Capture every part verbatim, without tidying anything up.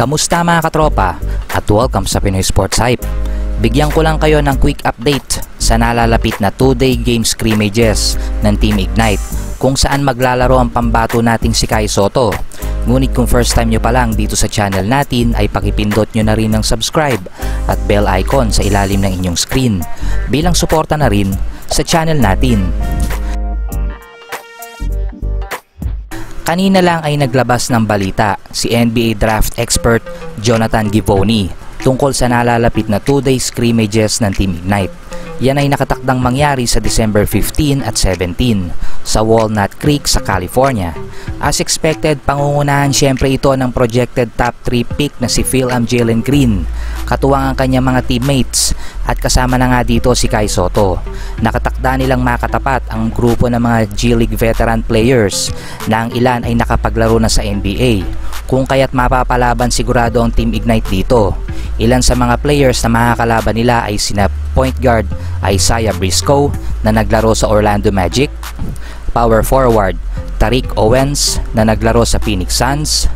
Kamusta mga katropa at welcome sa Pinoy Sports Hype. Bigyan ko lang kayo ng quick update sa nalalapit na two-day game scrimmages ng Team Ignite kung saan maglalaro ang pambato nating si Kai Sotto. Ngunit kung first time nyo pa lang dito sa channel natin ay pakipindot nyo na rin ng subscribe at bell icon sa ilalim ng inyong screen bilang suporta na rin sa channel natin. Kanina lang ay naglabas ng balita si N B A draft expert Jonathan Givony tungkol sa nalalapit na two-day scrimmages ng Team Ignite. Yan ay nakatakdang mangyari sa December fifteen at seventeen sa Walnut Creek sa California. As expected, pangungunahan siyempre ito ng projected top three pick na si Phil-Am Jalen Green, katuwang ang kanyang mga teammates at kasama na nga dito si Kai Sotto. Nakatakda nilang makatapat ang grupo ng mga G League veteran players na ang ilan ay nakapaglaro na sa N B A, kung kaya't mapapalaban sigurado ang Team Ignite dito. Ilan sa mga players na makakalaban nila ay sina point guard Isaiah Briscoe na naglaro sa Orlando Magic, power forward Tariq Owens na naglaro sa Phoenix Suns,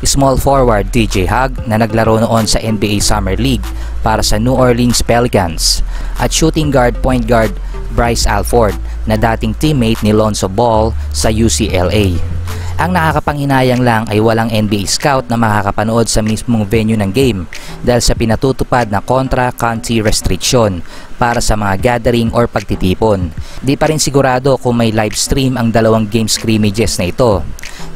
small forward D J Hogg na naglaro noon sa N B A Summer League para sa New Orleans Pelicans, at shooting guard point guard Bryce Alford na dating teammate ni Lonzo Ball sa U C L A. Ang nakakapanghinayang lang ay walang N B A scout na makakapanood sa mismong venue ng game dahil sa pinatutupad na contra-country restriction para sa mga gathering or pagtitipon. Di pa rin sigurado kung may live stream ang dalawang game scrimmages na ito.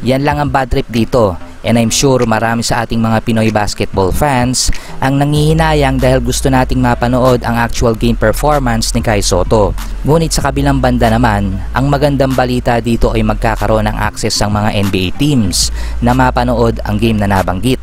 Yan lang ang bad trip dito. And I'm sure marami sa ating mga Pinoy basketball fans ang nangihinayang dahil gusto nating mapanood ang actual game performance ni Kai Sotto. Ngunit sa kabilang banda naman, ang magandang balita dito ay magkakaroon ng access ang mga N B A teams na mapanood ang game na nabanggit.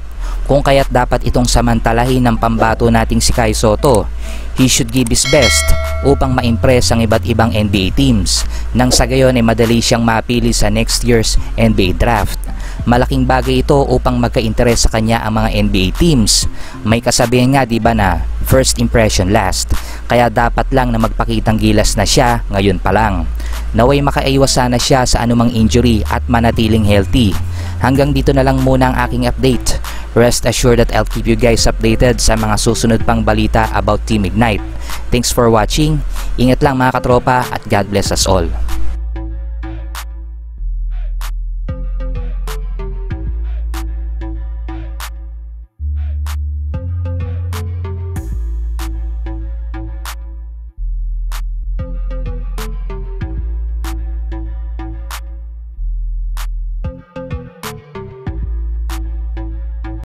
Kung kaya't dapat itong samantalahin ng pambato nating si Kai Sotto. He should give his best upang ma-impress ang iba't ibang N B A teams nang sa gayon ay madali siyang mapili sa next year's N B A draft. Malaking bagay ito upang magka-interes sa kanya ang mga N B A teams. May kasabihan nga diba na first impression last, kaya dapat lang na magpakitang gilas na siya ngayon pa lang. Naway makaiwas sana siya sa anumang injury at manatiling healthy. Hanggang dito na lang muna ang aking update. Rest assured that I'll keep you guys updated sa mga susunod pang balita about Team Ignite. Thanks for watching. Ingat lang mga katropa at God bless us all.